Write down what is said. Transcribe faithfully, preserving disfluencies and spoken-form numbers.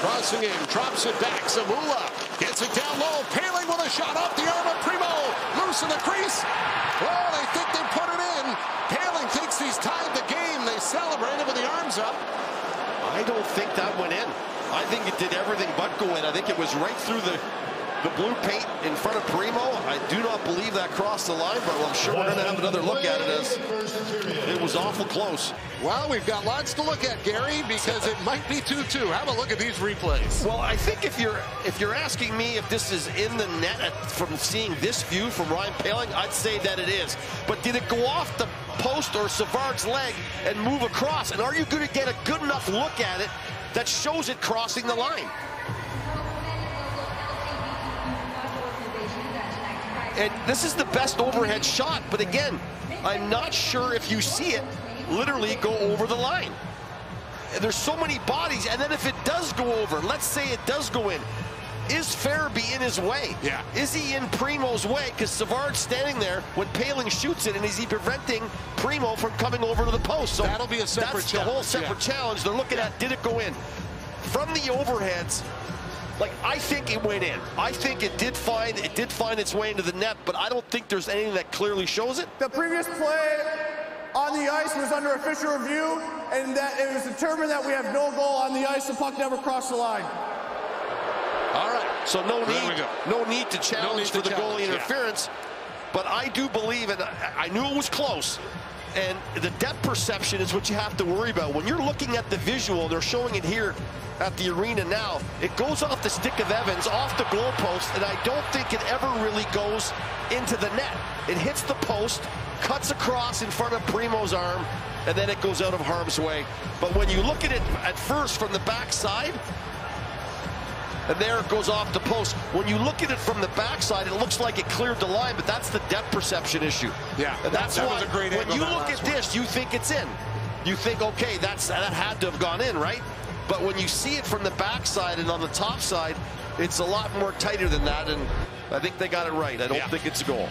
Crossing in, drops it back. Samula gets it down low. Poehling with a shot off the arm of Primeau. Loose in the crease. Oh, they think they put it in. Poehling thinks he's tied the game. They celebrated with the arms up. I don't think that went in. I think it did everything but go in. I think it was right through the, the blue paint in front of Primeau. I do not believe that crossed the line, but I'm sure we're going to have another look at it as it was awful close. Well, we've got lots to look at, Gary, because it might be two two. Have a look at these replays. Well, I think if you're if you're asking me if this is in the net from seeing this view from Ryan Poehling, I'd say that it is. But did it go off the post or Savard's leg and move across? And are you going to get a good enough look at it that shows it crossing the line? And this is the best overhead shot, but again, I'm not sure if you see it literally go over the line. There's so many bodies, and then if it does go over, let's say it does go in, is Faraby in his way? Yeah. Is he in Primeau's way? Because Savard's standing there when Poehling shoots it, and is he preventing Primeau from coming over to the post? So that'll be a separate that's challenge. The whole separate yeah. challenge. They're looking at, did it go in? From the overheads, like, I think it went in. I think it did find it did find its way into the net, but I don't think there's anything that clearly shows it. The previous play on the ice was under official review, and that it was determined that we have no goal on the ice. The puck never crossed the line. All right. So no need, no need to challenge no need for to the challenge, goalie interference. Yeah. But I do believe, and I, I knew it was close. And the depth perception is what you have to worry about. When you're looking at the visual, they're showing it here at the arena now. It goes off the stick of Evans, off the goalpost, and I don't think it ever really goes into the net. It hits the post, cuts across in front of Primeau's arm, and then it goes out of harm's way. But when you look at it at first from the backside, and there it goes off the post. When you look at it from the backside, it looks like it cleared the line, but that's the depth perception issue. Yeah, and that's that why a great when you look at this, one. You think it's in. You think, okay, that's that had to have gone in, right? But when you see it from the backside and on the top side, it's a lot more tighter than that, and I think they got it right. I don't yeah. think it's a goal.